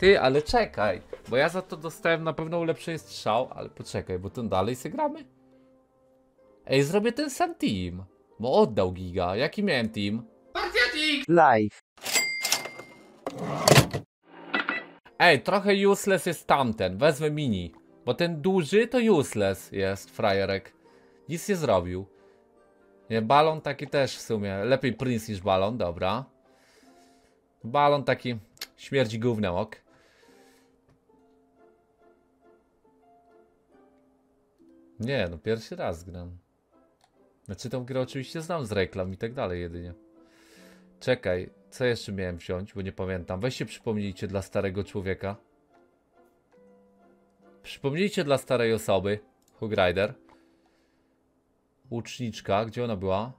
Ty, ale czekaj, bo ja za to dostałem na pewno lepszy strzał, ale poczekaj, bo ten dalej gramy. Ej, zrobię ten sam team, bo oddał giga. Jaki miałem team? Partiatik! Live. Ej, trochę useless jest tamten, wezmę mini. Bo ten duży to useless jest, frajerek. Nic nie zrobił. Nie, balon taki też w sumie, lepiej Prince niż balon, dobra. Balon taki, śmierdzi gównem, ok. Nie, no pierwszy raz gram. Znaczy tą grę oczywiście znam z reklam i tak dalej jedynie. Czekaj, co jeszcze miałem wziąć, bo nie pamiętam. Weźcie przypomnijcie dla starego człowieka. Przypomnijcie dla starej osoby. Hug Rider. Łuczniczka, gdzie ona była?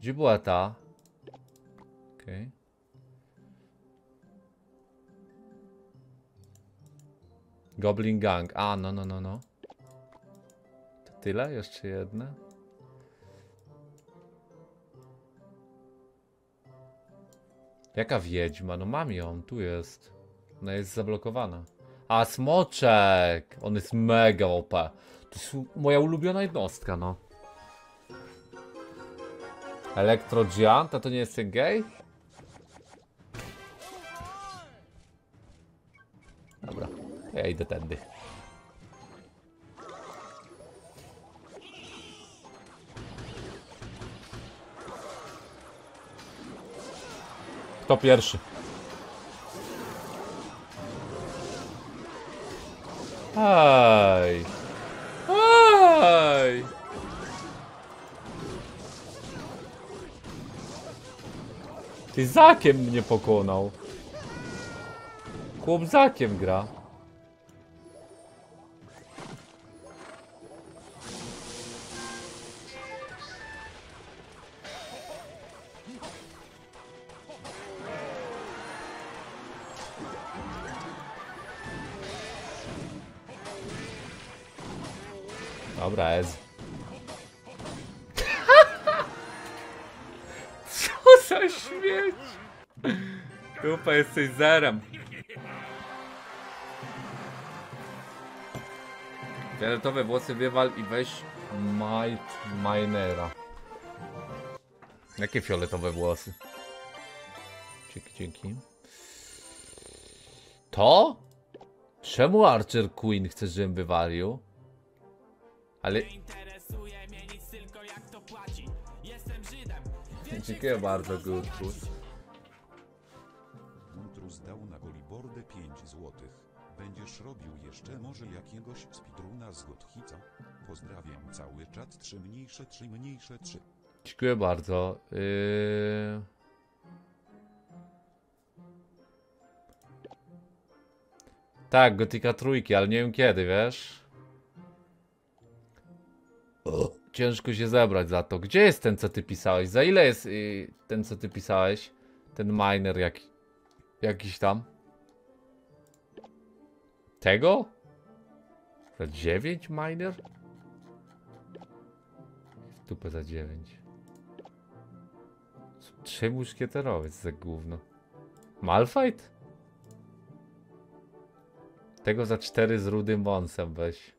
Gdzie była ta? Okej. Goblin Gang, a no. To tyle? Jeszcze jedne? Jaka wiedźma? No mam ją, tu jest. Ona jest zablokowana. A smoczek! On jest mega OP. To jest moja ulubiona jednostka, no. Elektro Giant, a to nie jest ten gej? Dobra, ja idę tędy. Kto pierwszy? Hej! Hej! Ty zakiem mnie pokonał. Chłop zakiem gra. Dobra, Ez. Co za śmieć? Dupa, jesteś zerem. Fioletowe włosy wywal i weź Minera. Jakie fioletowe włosy? Dzięki, dzięki. To? Czemu Archer Queen chcesz, żebym wywalił? Ale... Nie interesuje mnie nic, tylko jak to płaci. Jestem Żydem. Dziękuję bardzo, Gutku. Mutrus dał na Golibordę 5 złotych. Będziesz robił jeszcze może jakiegoś speedruna z Gothica? Pozdrawiam cały czat, 3 mniejsze 3. Dziękuję bardzo. Tak, Gothica trójki, ale nie wiem kiedy, wiesz? Ciężko się zebrać za to. Gdzie jest ten, co ty pisałeś? Za ile jest ten, co ty pisałeś? Ten miner jakiś tam. Tego? Za 9 miner? Tupę za 9. 3 muszkieterowiec za gówno. Malfight? Tego za 4 z rudym wąsem weź.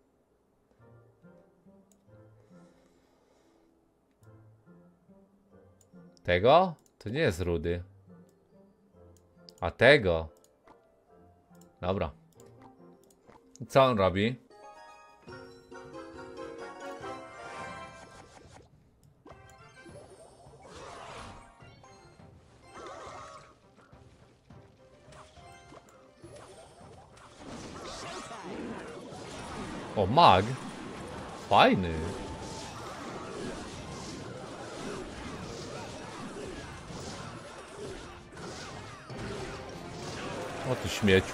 Tego? To nie jest rudy. A tego? Dobra. Co on robi? O, mag? Fajny. O ty śmieciu.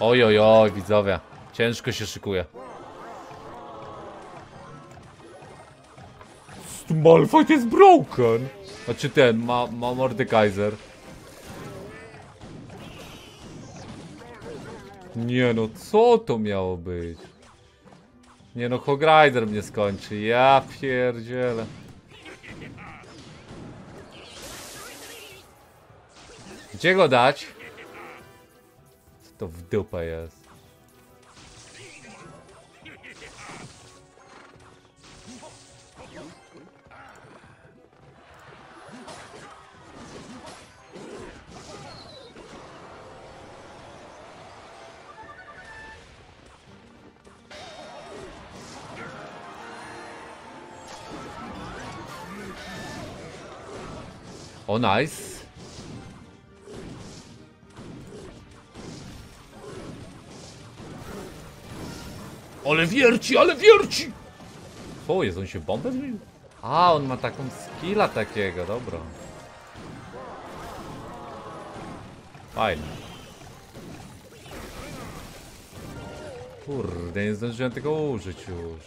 Ojojoj, widzowie. Ciężko się szykuje. Malfight jest broken. Znaczy ten, ma Mordekaiser. Nie no, co to miało być? Nie no, Hog Rider mnie skończy. Ja pierdzielę. Gdzie go dać? Co to w dupę jest? O, nice. Ale wierci, ale wierci! O, jest, on się bombę wbił? A, on ma taką skilla takiego, dobra. Fajnie. Kurde, nie zdążyłem tego użyć już.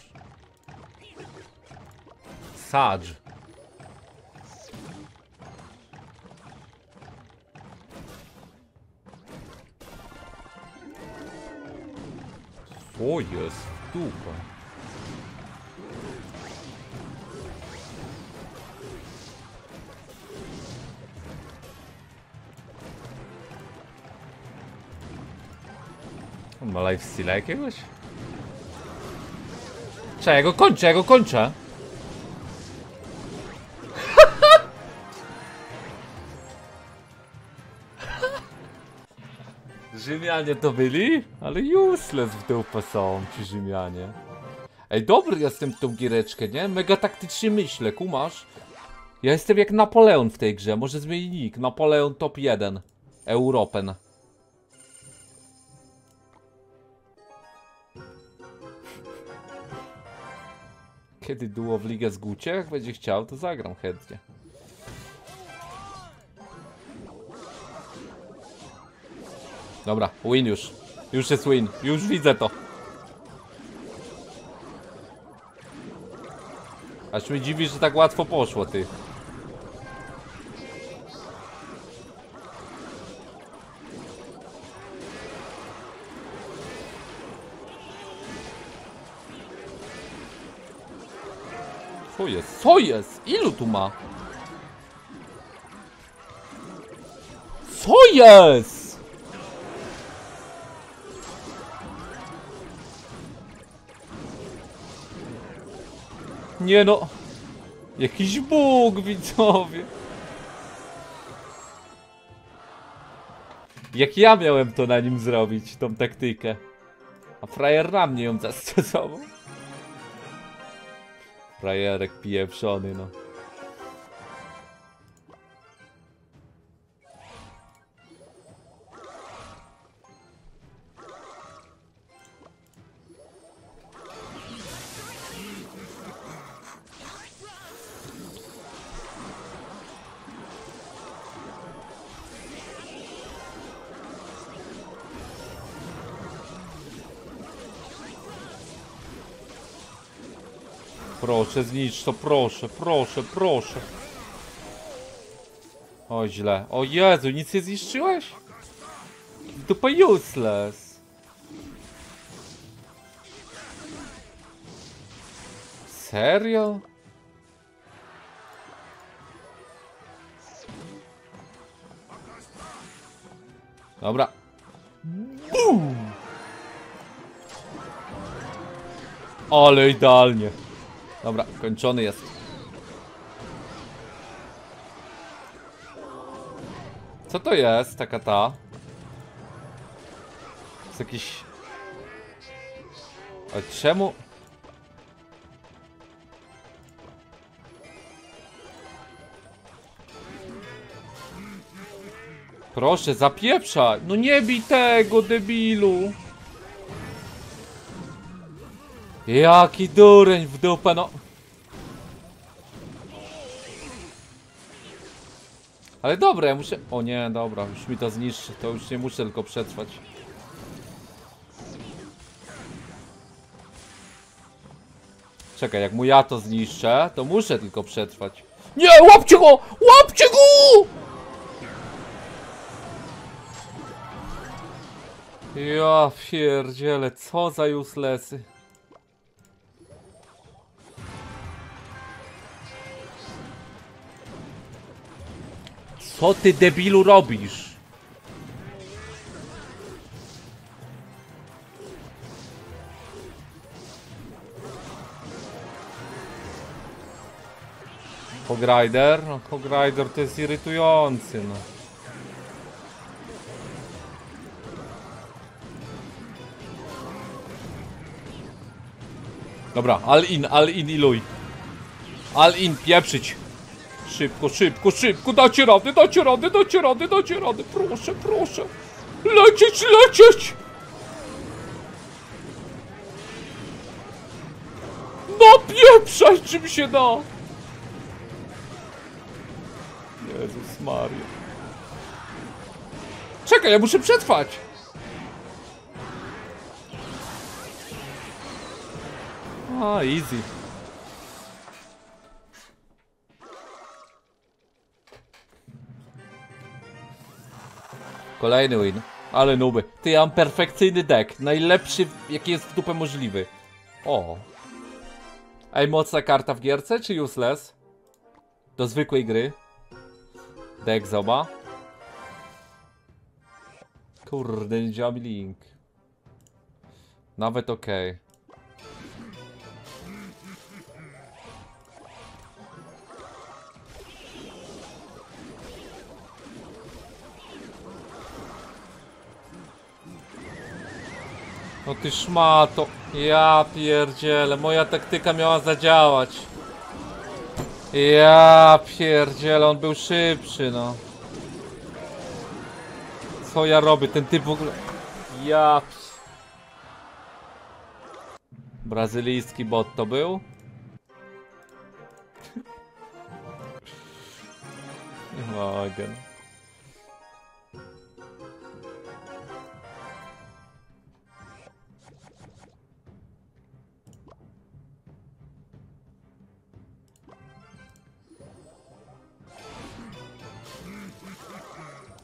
Sadż. O, jest dupa. On ma lifesteala jakiegoś? Czekaj, ja go kończę, Rzymianie to byli? Ale useless w dupę są ci Rzymianie. Ej, dobry jestem w tą giereczkę, nie? Mega taktycznie myślę, kumasz? Ja jestem jak Napoleon w tej grze, może zmieni nick. Napoleon top 1 Europen. Kiedy duo w ligę z Gucie? Jak będzie chciał, to zagram chętnie. Dobra, win już. Już jest win. Już widzę to. Aż mnie dziwi, że tak łatwo poszło, ty. Co jest? Co jest? Ilu tu ma? Co jest? Nie no, jakiś bóg, widzowie. Jak ja miałem to na nim zrobić, tą taktykę. A frajer na mnie ją zastosował. Frajerek pieprzony, no. Proszę, znicz to, proszę, proszę, proszę. O, źle. O Jezu, nic nie zniszczyłeś? Dupa useless. Serio? Dobra. Bum! Ale idealnie. Dobra, kończony jest. Co to jest? Taka ta? Jest jakiś... A czemu? Proszę, zapieprzaj! No nie bij tego, debilu! Jaki dureń w dupę, no. Ale dobra, ja muszę... O nie, dobra, już mi to zniszczy. To już nie muszę, tylko przetrwać. Czekaj, jak mu ja to zniszczę, to muszę tylko przetrwać. Nie, łapcie go! Łapcie go! Ja pierdzielę, co za uselessy. Co ty, debilu, robisz? Hogrider? No, Hogrider to jest irytujący, no. Dobra, all in i luj. All in, pieprzyć. Szybko, szybko, szybko, dacie rady, proszę, proszę. Lecieć! No pieprzaj, czym się da! Jezus Maria. Czekaj, ja muszę przetrwać. A, easy. Kolejny win. Ale nuby. Ty, ja mam perfekcyjny deck. Najlepszy, jaki jest w dupę możliwy. O. Ej, mocna karta w gierce, czy useless? Do zwykłej gry. Deck zoba. Kurde, nie działa mi link. Nawet okej. Okay. No ty szmato, ja pierdzielę, moja taktyka miała zadziałać. Ja pierdzielę, on był szybszy, no. Co ja robię, ten typ w ogóle... Ja... Brazylijski bot to był? Nie mogę.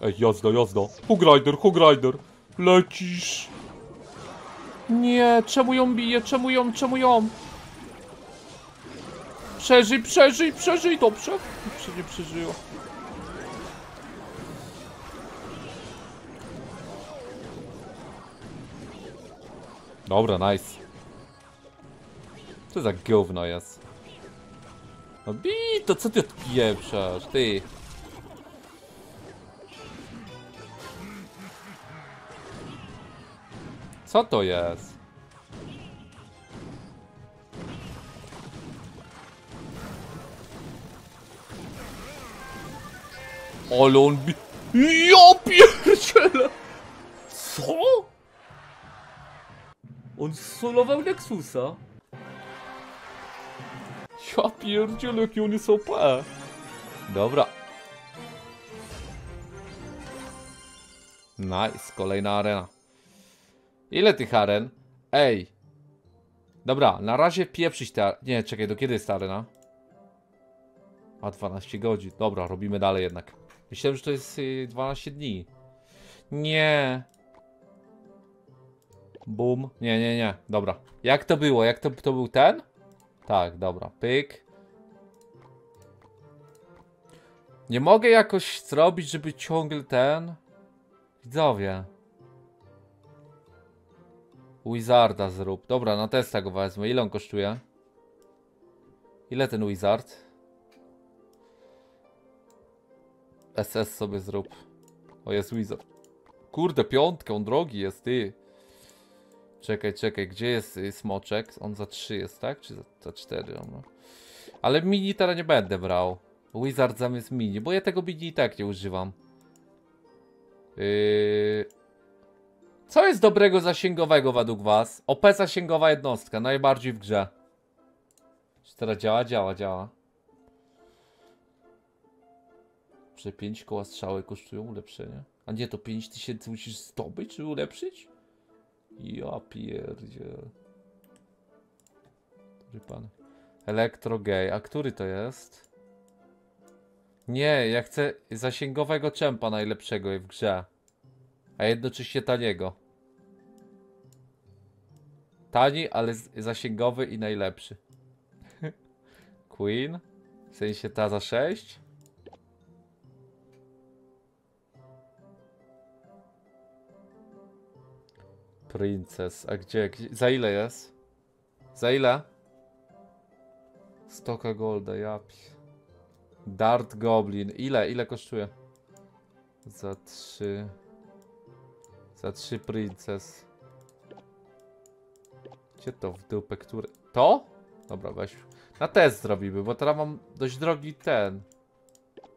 Ej, jazda. Hogrider. Lecisz. Nie, czemu ją bije? Czemu ją? Przeżyj, dobrze. Nie przeżyła. Dobra, nice. Co za gówno jest? No bij to, co ty odpieprzasz, ty? Co to jest? Ale on bi... Ja pierdzielę! Co? On solował Nexusa? Ja pierdzielę, jaki on jest OP. Dobra. Nice, kolejna arena. Ile tych aren? Ej. Dobra, na razie pieprzyć te... Nie, czekaj, do kiedy jest ta arena? A 12 godzin. Dobra, robimy dalej jednak. Myślałem, że to jest 12 dni. Nie. Bum. Nie. Dobra. Jak to było? Jak to był ten? Tak, dobra. Pyk. Nie mogę jakoś zrobić, żeby ciągle ten... Widzowie. Wizarda zrób. Dobra, na testa go wezmę. Ile on kosztuje? Ile ten Wizard? SS sobie zrób. O, jest Wizard. Kurde, piątkę, on drogi jest, ty. Czekaj, gdzie jest smoczek? On za 3 jest, tak? Czy za 4? No. Ale mini teraz nie będę brał. Wizard zamiast mini, bo ja tego mini i tak nie używam. Co jest dobrego zasięgowego według was? OP zasięgowa jednostka, najbardziej w grze. Czy teraz działa? Że 5 koła strzały kosztują ulepszenie. A nie, to 5000 musisz zdobyć, czy ulepszyć? Ja pierdzie. Który pan? Elektrogej, a który to jest? Nie, ja chcę zasięgowego czempa najlepszego w grze. A jednocześnie taniego. Tani, ale zasięgowy i najlepszy. Queen? W sensie ta za 6? Princess, a gdzie? Za ile jest? Za ile? Stoka golda, ja... Dart Goblin. Ile kosztuje? Za 3. Za 3 Princess. Gdzie to w dupę, który... To? Dobra, weź. Na test zrobimy, bo teraz mam dość drogi ten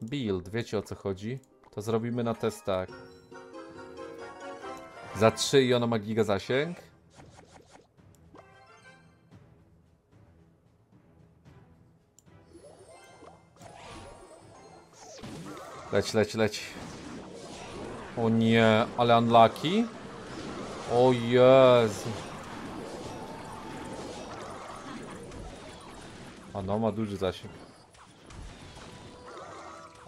build, wiecie o co chodzi. To zrobimy na test tak. Za 3 i ono ma giga zasięg. Leć. O nie, ale unlucky. O Jezu. Ono ma duży zasięg.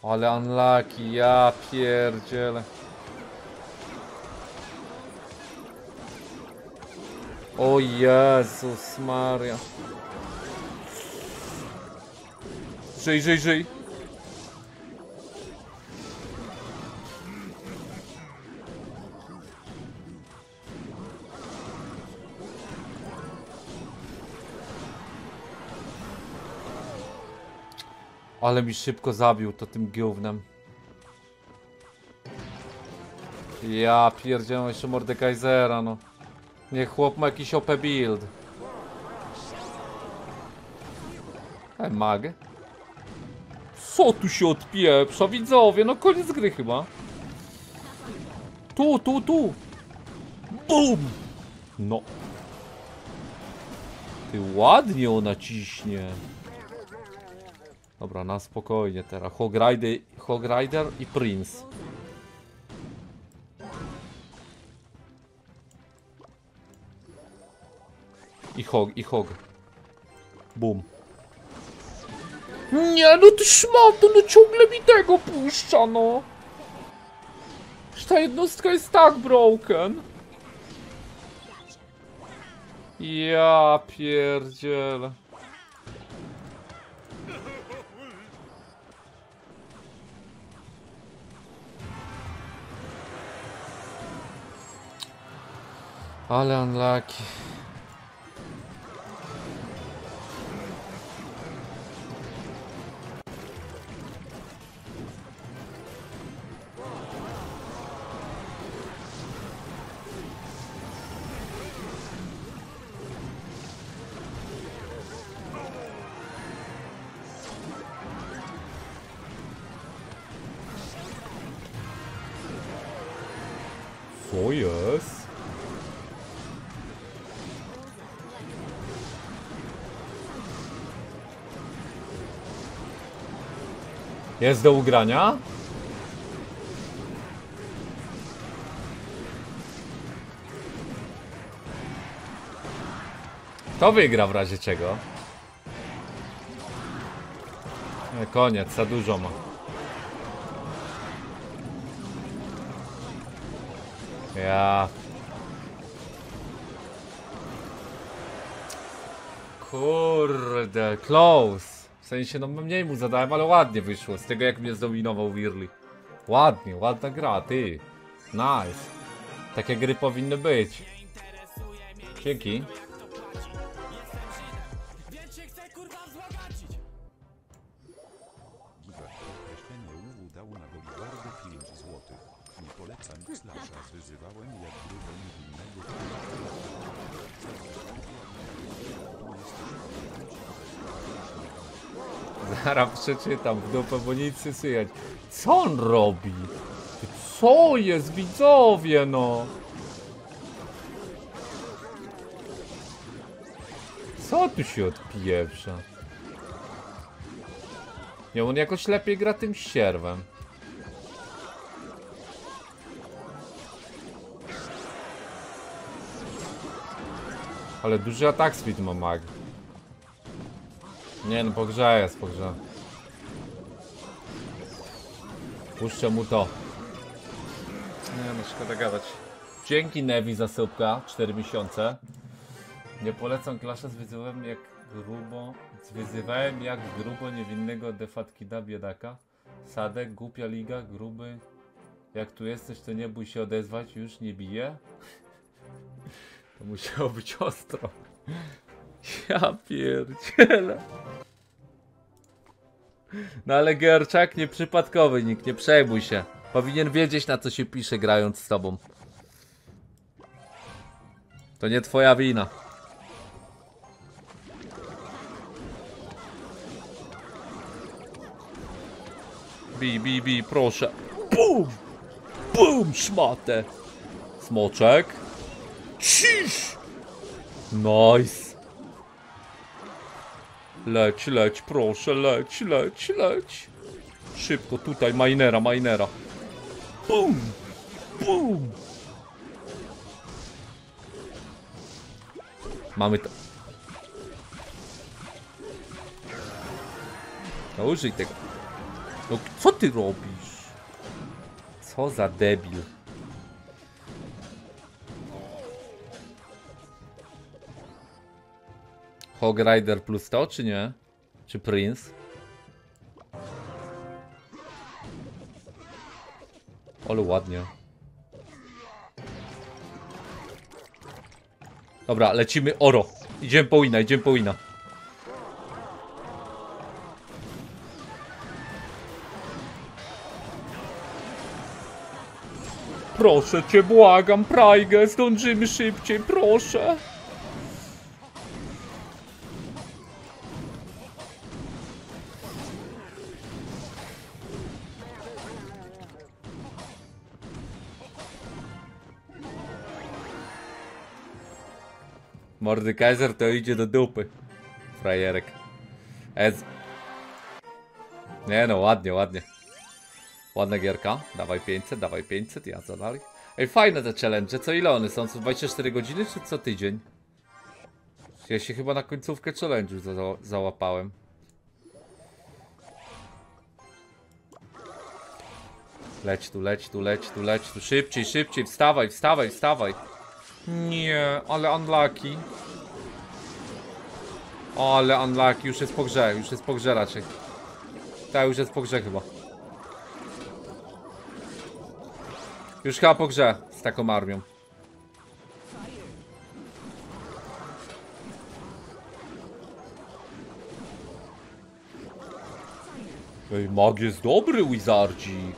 Ale unlucky, ja pierdzielę. O Jezus Maria. Żyj. Ale mi szybko zabił to tym gównem. Ja pierdziałem jeszcze Mordekaisera, no. Niech chłop ma jakiś OP build. Mag. Co tu się odpieprza, widzowie? No koniec gry chyba. Tu. BUM! No. Ty ładnie ona ciśnie. Dobra, na spokojnie teraz. Hog Rider i Prince. I Hog. Bum. Nie, no ty szmato, no ciągle mi tego puszcza, no. Przecież ta jednostka jest tak broken. Ja pierdzielę. Ale unlucky. Co jest? Jest do ugrania. Kto wygra w razie czego? Nie, koniec, za dużo ma. Ja. Kurde, close. W sensie, no mniej mu zadałem, ale ładnie wyszło, z tego jak mnie zdominował Wirli. Ładnie, ładna gra, ty. Nice. Takie gry powinny być. Dzięki. Zaraz przeczytam w dupę, bo nic nie słychać. Co on robi? Co jest, widzowie, no? Co tu się odpieprza? Nie, on jakoś lepiej gra tym sierwem. Ale duży atak speed ma mag. Nie no, po grze. Puszczę mu to. Nie no, szkoda gadać. Dzięki Nevi za sypka, 4 miesiące. Nie polecam klasza, zwyzywałem jak grubo niewinnego defatkida biedaka. Sadek, głupia liga, gruby. Jak tu jesteś, to nie bój się odezwać, już nie bije. To musiało być ostro. Ja pierdzielę. No ale Georczak nieprzypadkowy nikt, nie przejmuj się. Powinien wiedzieć, na co się pisze, grając z tobą. To nie twoja wina. Bij, proszę. BUM! BUM, szmatę! Smoczek. Cisz! Nice. Leć, proszę, leć. Szybko, tutaj, minera. BUM! Mamy to. No użyj tego. No co ty robisz? Co za debil. Hog Rider plus to, czy nie? Czy Prince? Ale ładnie. Dobra, lecimy oro. Idziemy po wina. Proszę cię, błagam, Prajgę, zdążymy szybciej, proszę. Mordekaiser to idzie do dupy. Frajerek. Nie no, ładnie. Ładna gierka. Dawaj 500, ja za dalej. Ej, fajne te challenge, co ile one są? Co 24 godziny czy co tydzień? Ja się chyba na końcówkę challenge'u załapałem. Leć tu. Szybciej. Wstawaj. Nie, ale unlucky. Już jest po grze, raczej. Tak, już jest po grze chyba. Już chyba po grze z taką armią. Ej, mag jest dobry, Wizardzik.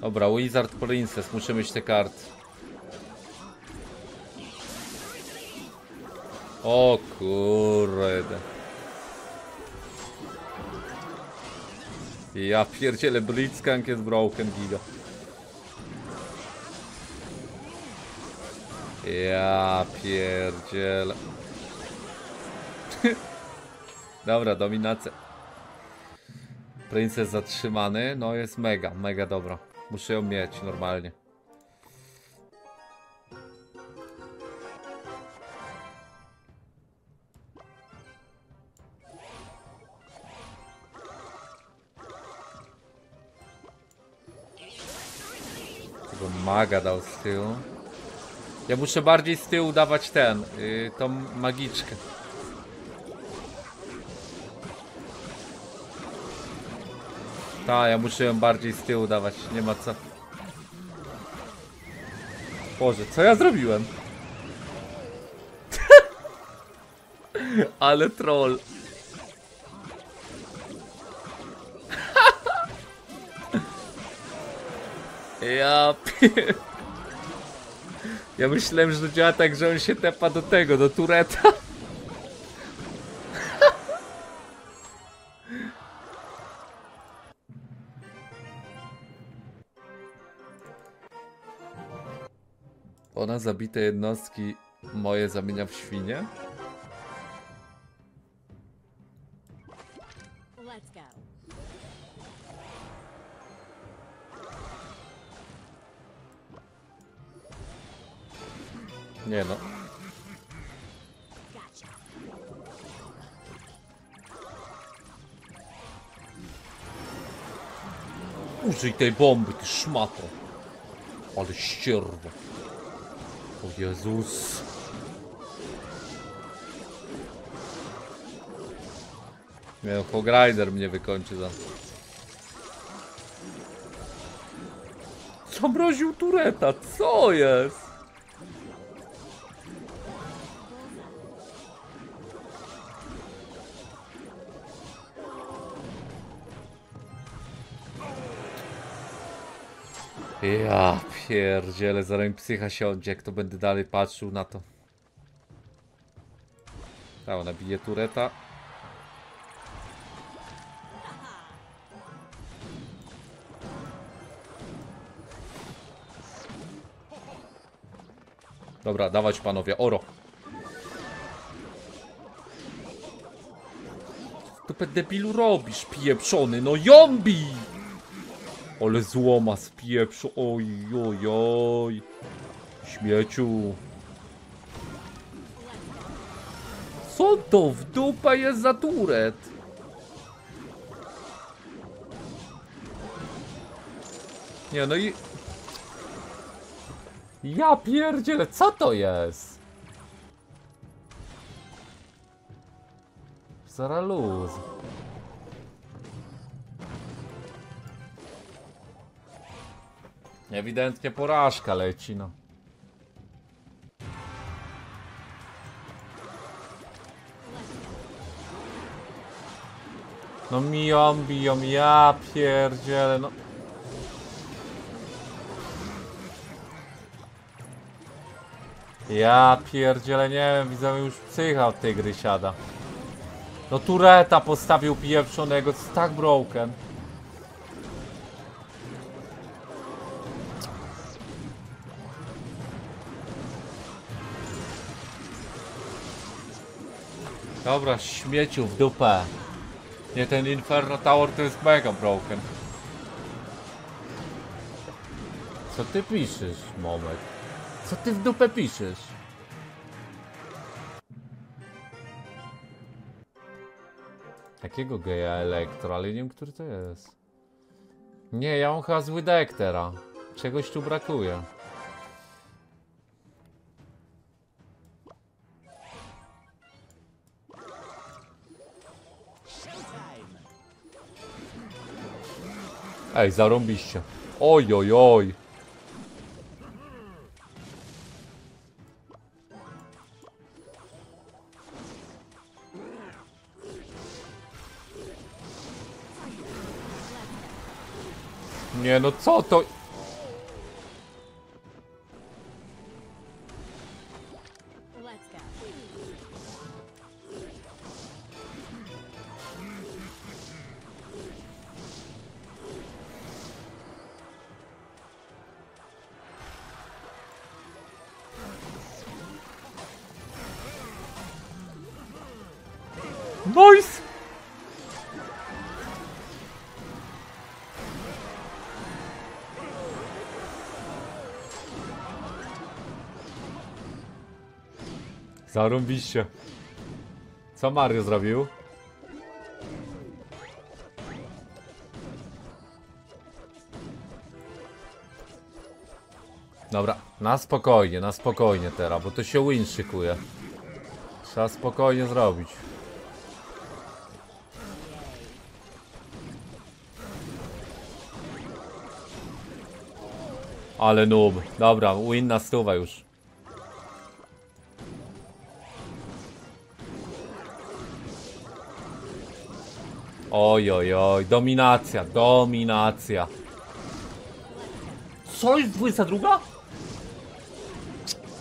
Dobra, Wizard Princess, muszę mieć te karty. O kurde. Ja pierdzielę, Blitzcrank jest broken, giga. Ja pierdzielę. Dobra, dominacja. Princess zatrzymany, no jest mega dobra. Muszę ją mieć normalnie. Tego maga dał z tyłu. Ja muszę bardziej z tyłu dawać tą magiczkę. Ta, ja muszę ją bardziej z tyłu dawać, nie ma co. Boże, co ja zrobiłem? Ale troll. Ja myślałem, że to działa tak, że on się tepa do tego, do tureta. Ona zabite jednostki moje zamienia w świnie? Nie no. Użyj tej bomby, ty szmato. Ale ścierwo. O Jezus. Nie no, Hog Rider mnie wykończy za... Zamroził tureta, co jest? Ja pierdziele, zaraz mi psycha się oddzie, jak to będę dalej patrzył na to. Ta, ona bije tureta. Dobra, dawać panowie, oro. Co ty debilu robisz, pieprzony, no jombi! Ale złoma z pieprzu, oj, oj, oj. Śmieciu. Co to w dupę jest za turet? Nie, no i... Ja pierdzielę, co to jest? Zara luz. Ewidentnie porażka leci, no. No miją, biją, ja pierdzielę, no. Ja pierdzielę, nie wiem, widzę, już psycha od tej gry siada. No tureta postawił pieprzonego, co tak broken. Dobra, śmieciu w dupę. Nie, ten Inferno Tower to jest mega broken. Co ty piszesz, moment? Co ty w dupę piszesz? Jakiego geja elektro, ale nie wiem, który to jest. Nie, ja mam chyba zły deck teraz. Czegoś tu brakuje. Ej, zarąbiście. Oj, oj, oj. Nie, no co to? Nice! Zarąbiście. Co Mario zrobił? Dobra, na spokojnie teraz, bo to się win szykuje. Trzeba spokojnie zrobić. Ale noob. Dobra, win na stówę już. Oj, oj, oj. Dominacja, dominacja. Co jest 22?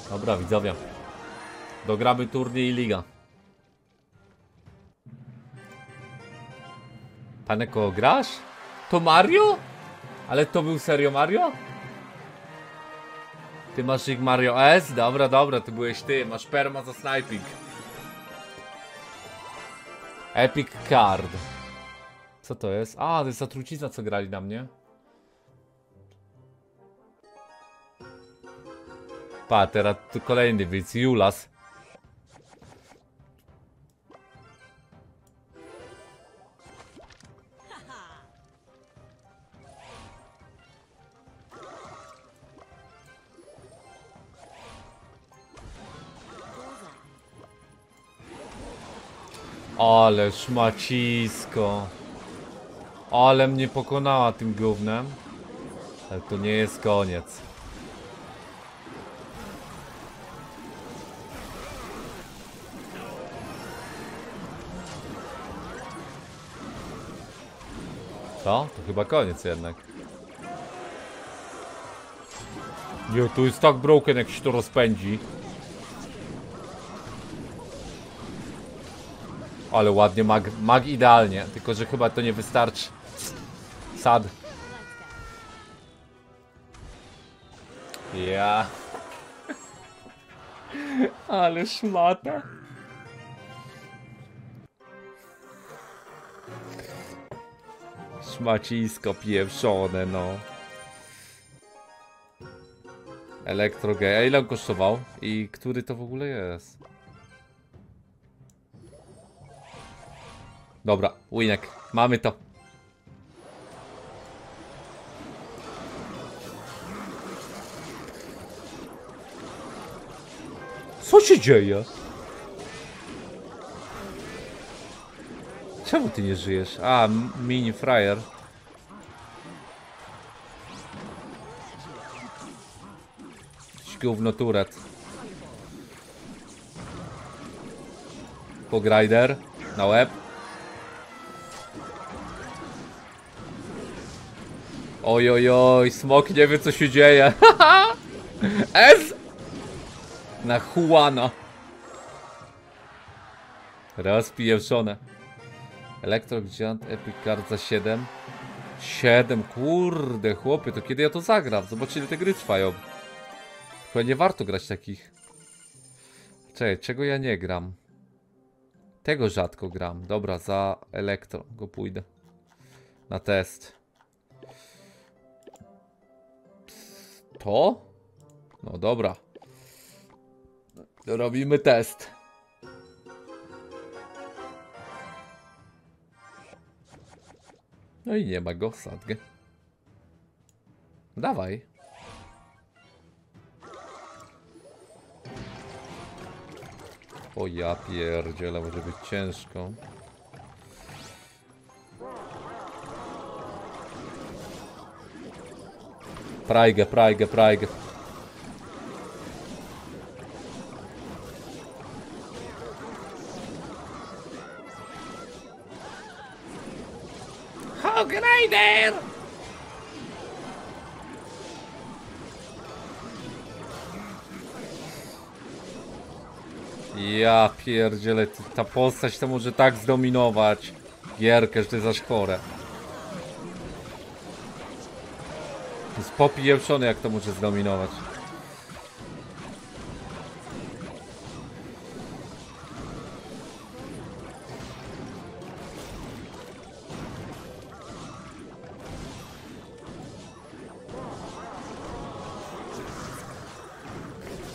Dobra, widzowie. Dogramy turniej i liga. Paneko, grasz? To Mario? Ale to był serio Mario? Ty masz ich Mario S? Dobra, dobra, to byłeś ty. Masz perma za sniping. Epic card. Co to jest? A, to jest ta trucizna, co grali na mnie. Pa, teraz tu kolejny widz, Julas. Ale szmacisko. Ale mnie pokonała tym gównem. Ale to nie jest koniec. Co? To chyba koniec jednak. Jo, tu jest tak broken, jak się to rozpędzi. Ale ładnie, mag idealnie. Tylko, że chyba to nie wystarczy. Sad. Ja. Ale szmata. Szmacisko pieprzone, no. Elektrogej. A ile on kosztował? I który to w ogóle jest? Dobra, winek. Mamy to. Co się dzieje? Czemu ty nie żyjesz? A, mini frajer. Gówno turet. Pogrider. Na łeb. Oj, oj, oj. Smok nie wie, co się dzieje. S. Na Juana. Rozpijewszone. Elektrogigant Epic Card za 7. 7, kurde, chłopie, to kiedy ja to zagram? Zobaczcie, ile te gry trwają. Chyba nie warto grać takich. Czekaj, czego ja nie gram? Tego rzadko gram. Dobra, za elektro go pójdę. Na test. To? No dobra. Robimy test. No i nie ma go, sadgę. Dawaj. O ja pierdziele, może być ciężko. Prajgę, prajgę, prajgę. Hog Rider! Ja pierdzielę, ta postać to może tak zdominować gierkę, że to jest aż chore. Jest popijewszony, jak to może zdominować.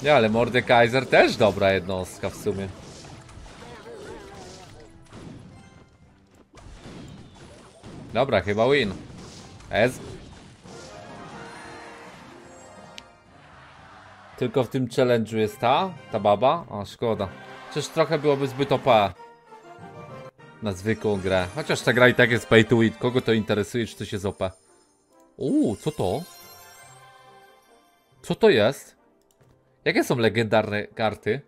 Nie, ale Mordekaiser też dobra jednostka w sumie. Dobra, chyba win. Ez. Tylko w tym challenge'u jest ta baba? O, szkoda. Przecież trochę byłoby zbyt OP na zwykłą grę. Chociaż ta gra i tak jest pay to win. Kogo to interesuje, czy to się z OP? Uuu, co to? Co to jest? Jakie są legendarne karty?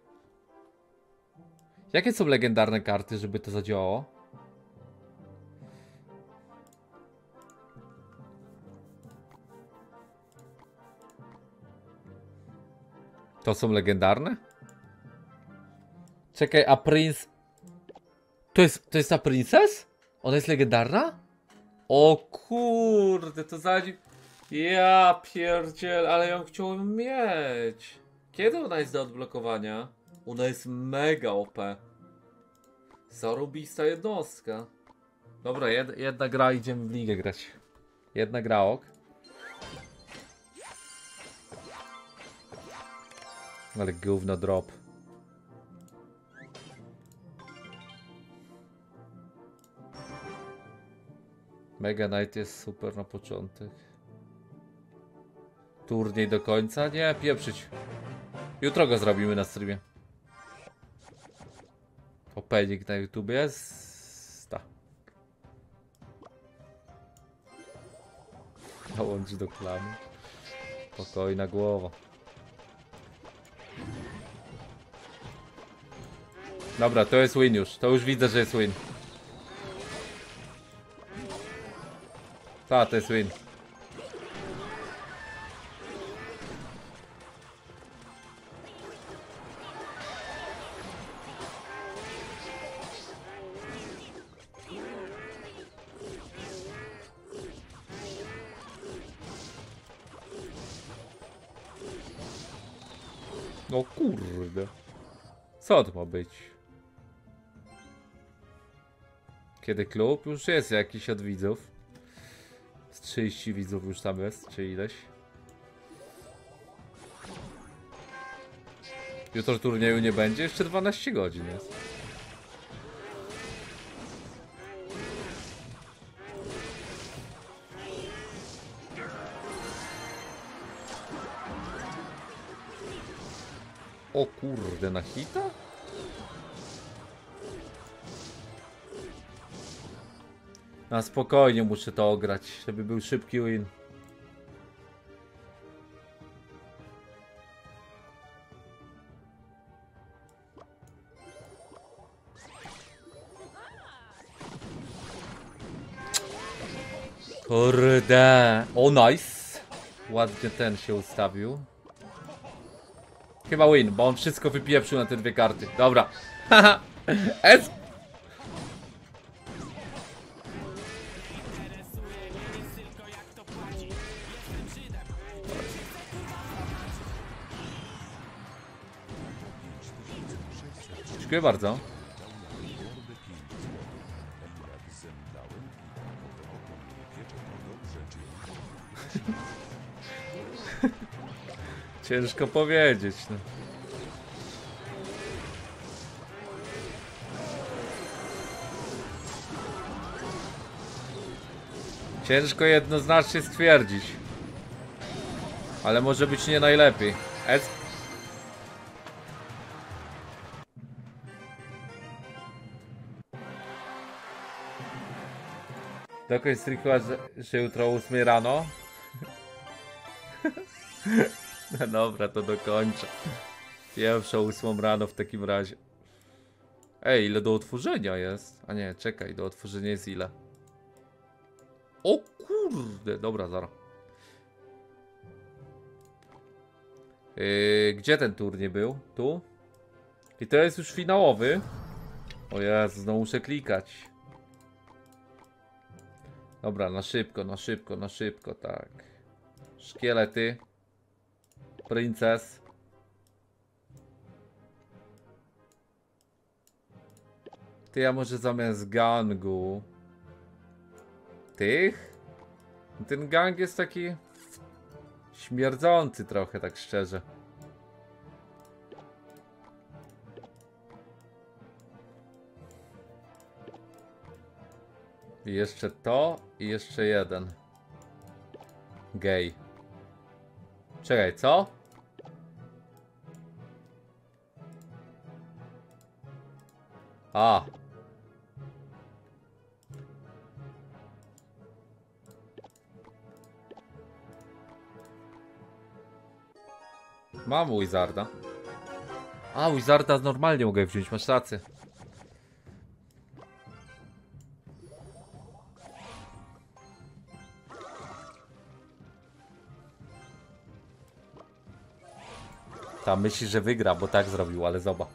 Jakie są legendarne karty, żeby to zadziałało? To są legendarne? Czekaj, a Prince... To jest ta Princess? Ona jest legendarna? O kurde, to zanim... Ja pierdziel, ale ją chciałem mieć. Kiedy ona jest do odblokowania? Ona jest mega OP. Zarobista jednostka. Dobra, jedna gra, idziemy w ligę grać. Jedna gra, ok. Ale gówno drop. Mega Knight jest super na początek. Turniej do końca? Nie, pieprzyć. Jutro go zrobimy na streamie. Opening na YouTube jest. Ta. Dołącz do klamy. Spokojna głowa. Dobra, to jest win już. To już widzę, że jest win. Ta, to jest win. No kurde. Co to ma być? Kiedy klub? Już jest jakiś od widzów. Z 30 widzów już tam jest, czy ileś. Jutro turnieju nie będzie, jeszcze 12 godzin jest. O kurde, na hita? Na spokojnie muszę to ograć, żeby był szybki win. Kurde, o nice. Ładnie ten się ustawił. Chyba win, bo on wszystko wypieprzył na te dwie karty. Dobra. Haha. Dziękuję bardzo. Ciężko powiedzieć, no. Ciężko jednoznacznie stwierdzić. Ale może być nie najlepiej. Dokończ streama, że jutro o 8 rano. No dobra, to dokończę. Pierwsza 8 rano w takim razie. Ej, ile do otworzenia jest? A nie, czekaj, do otworzenia jest ile? O kurde, dobra, zaraz. Gdzie ten turniej był? Tu? I to jest już finałowy. O Jezu, znowu muszę klikać. Dobra, na szybko, na szybko, na szybko, tak. Szkielety. Princes. Ty, ja może zamiast gangu tych? Ten gang jest taki śmierdzący trochę, tak szczerze. I jeszcze to i jeszcze jeden. Gej. Czekaj, co? A. Mam Wizarda. A, Wizarda normalnie mogę wziąć, masz rację. Tam myśli, że wygra, bo tak zrobił, ale zobacz.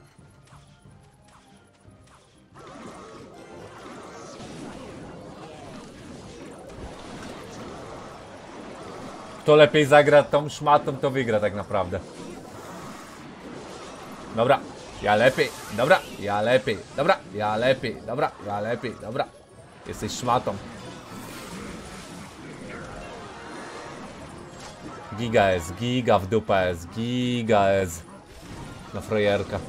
Kto lepiej zagra tą szmatą, to wygra tak naprawdę. Dobra, ja lepiej, dobra, ja lepiej, dobra, ja lepiej, dobra, ja lepiej, dobra. Jesteś szmatą. Giga S, giga w dupę S, giga S. Na frajerka.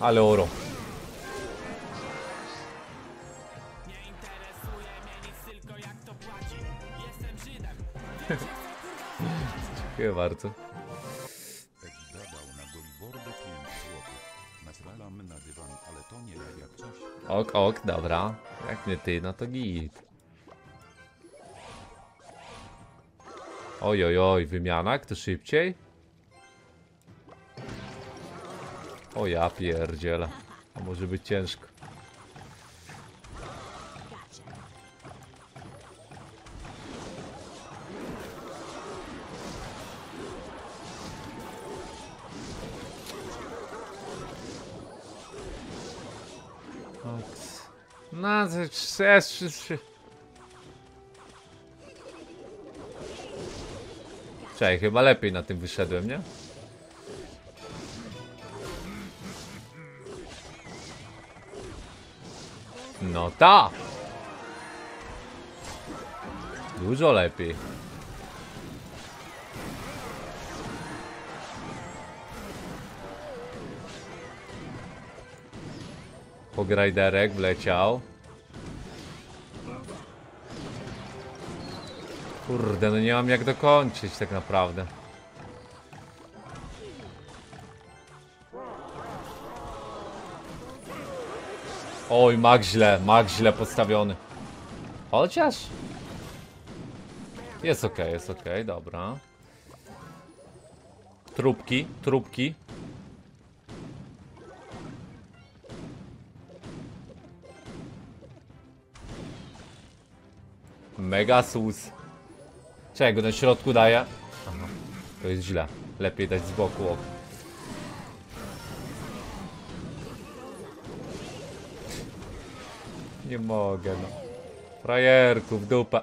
Ale oro. Dziękuję bardzo. Ok, ok, dobra. Jak nie ty, no to git. Oj, oj, oj, wymiana, kto szybciej? O ja pierdzielę. A może być ciężko. No, chyba lepiej na tym wyszedłem, nie? Nota! Dużo lepiej. Pograjderek wleciał. Kurde, no nie mam jak dokończyć tak naprawdę. Oj, mag źle podstawiony. Chociaż jest ok, jest ok, dobra. Trupki. Mega sus. Czego na środku daje? Aha, to jest źle. Lepiej dać z boku. Nie mogę, no. Frajerku, w dupę.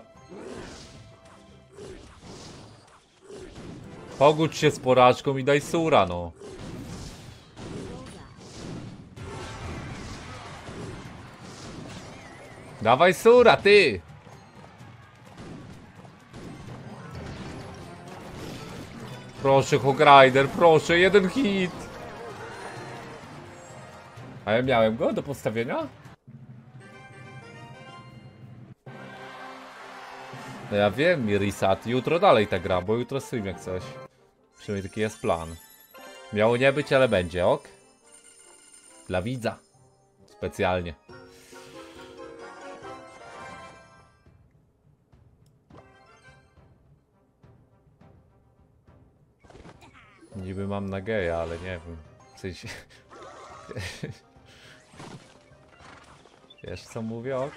Pogódź się z porażką i daj sura, no. Dawaj sura, ty! Proszę, Hogrider, proszę, jeden hit! A ja miałem go do postawienia? No ja wiem, Mirisat, jutro dalej ta gra, bo jutro stream jak coś. Przynajmniej taki jest plan. Miało nie być, ale będzie, ok? Dla widza. Specjalnie. Niby mam nadzieję, ale nie wiem. W sensie... Wiesz co mówię, ok?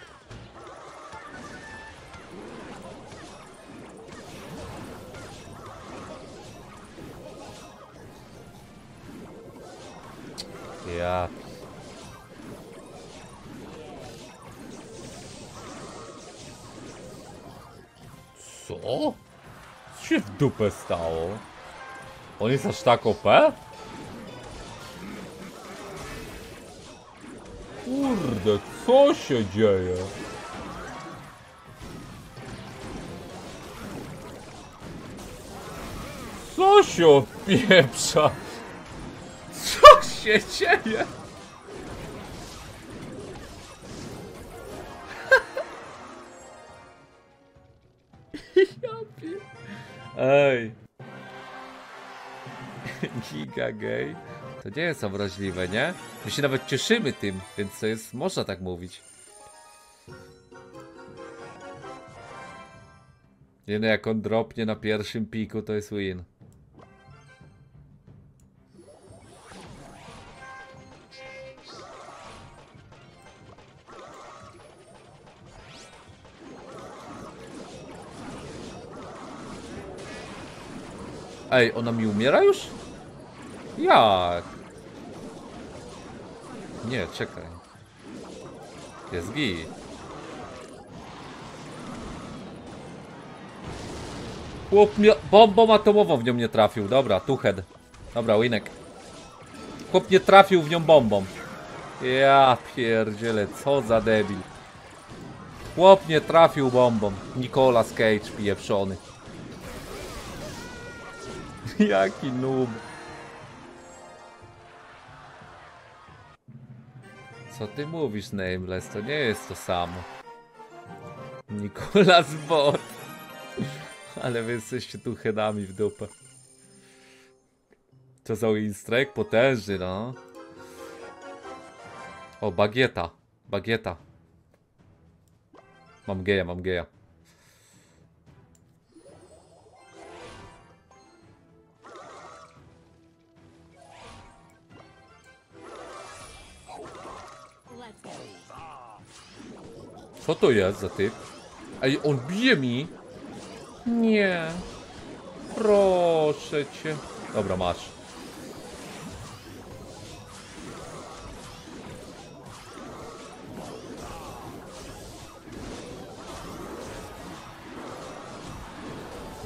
Ja... Co? Co się w dupę stało? On jest aż tak OP? Kurde, co się dzieje? Co się odpieprza? Co się dzieje? Ej. Giga gay. To nie jest obraźliwe, nie? My się nawet cieszymy tym, więc to jest, można tak mówić. Nie no, jak on dropnie na pierwszym piku, to jest win. Ej, ona mi umiera już? Jak? Nie, czekaj. Jest git. Chłop mnie... Bombą atomową w nią nie trafił. Dobra, tu head. Dobra, winek. Chłop nie trafił w nią bombą. Ja pierdzielę, co za debil. Chłop nie trafił bombą. Nicolas Cage pieprzony. Jaki noob. Co ty mówisz, Nameless? To nie jest to samo. Nicolas Bot. Ale wy jesteście tu headami w dupę. Co za winstrek? Potężny, no. O, bagieta. Bagieta. Mam geja, mam geja. Co to jest za typ? Ej, on bije mi? Nie. Proszę cię. Dobra, masz.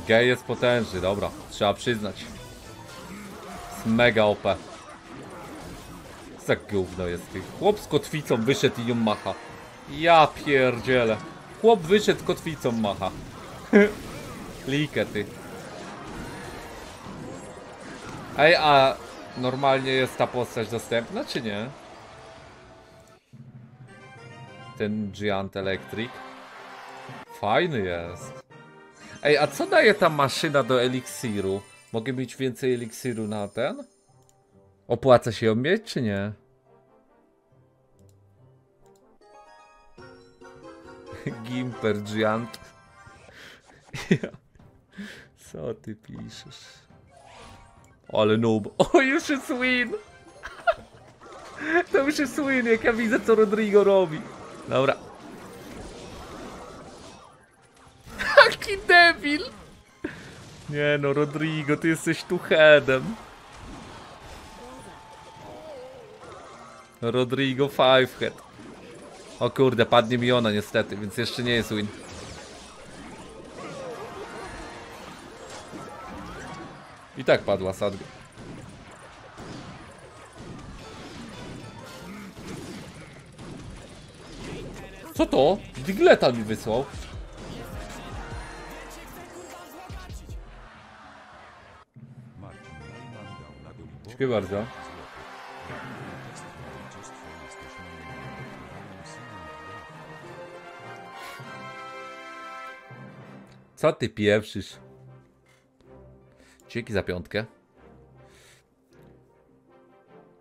Gej jest potężny, dobra. Trzeba przyznać. Jest mega OP. Za gówno jest. Chłop z kotwicą wyszedł i ją macha. Ja pierdzielę. Chłop wyszedł, kotwicą macha. Likę ty. Ej, a normalnie jest ta postać dostępna, czy nie? Ten Giant Electric. Fajny jest. Ej, a co daje ta maszyna do eliksiru? Mogę mieć więcej eliksiru na ten? Opłaca się ją mieć, czy nie? Gimper Giant. Co ty piszesz? Ale noob. O, już jest win! To już jest win, jak ja widzę, co Rodrigo robi. Dobra. Taki debil! Nie no, Rodrigo, ty jesteś tu headem. Rodrigo five head. O kurde, padnie mi ona niestety, więc jeszcze nie jest win. I tak padła Sadgo. Co to? Digleta mi wysłał. Dziękuję bardzo. Co ty pieprzysz? Dzięki za piątkę.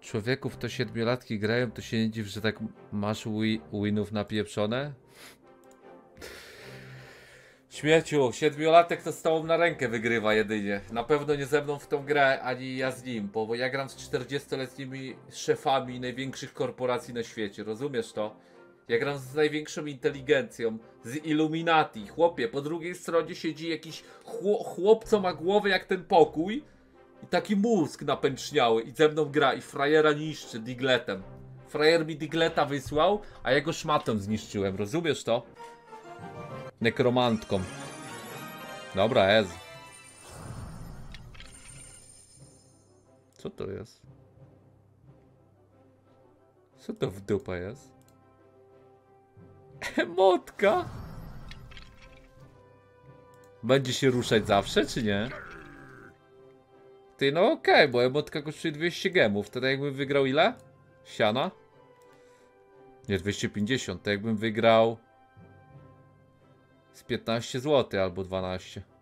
Człowieków to siedmiolatki grają, to się nie dziw, że tak masz winów napieprzone? Śmieciu, siedmiolatek to z tobą na rękę wygrywa jedynie. Na pewno nie ze mną w tą grę, ani ja z nim, bo ja gram z 40-letnimi szefami największych korporacji na świecie, rozumiesz to? Ja gram z największą inteligencją, z Illuminati, chłopie, po drugiej stronie siedzi jakiś chłop, co ma głowę jak ten pokój i taki mózg napęczniały i ze mną gra i frajera niszczy digletem. Frajer mi digleta wysłał, a ja go szmatą zniszczyłem, rozumiesz to? Nekromantką. Dobra, jest. Co to jest? Co to w dupa jest? Emotka! Będzie się ruszać zawsze, czy nie? Ty, no okej, bo emotka kosztuje 200 gemów. To tak jakbym wygrał ile? Siana? Nie, 250. To jakbym wygrał... z 15 zł albo 12.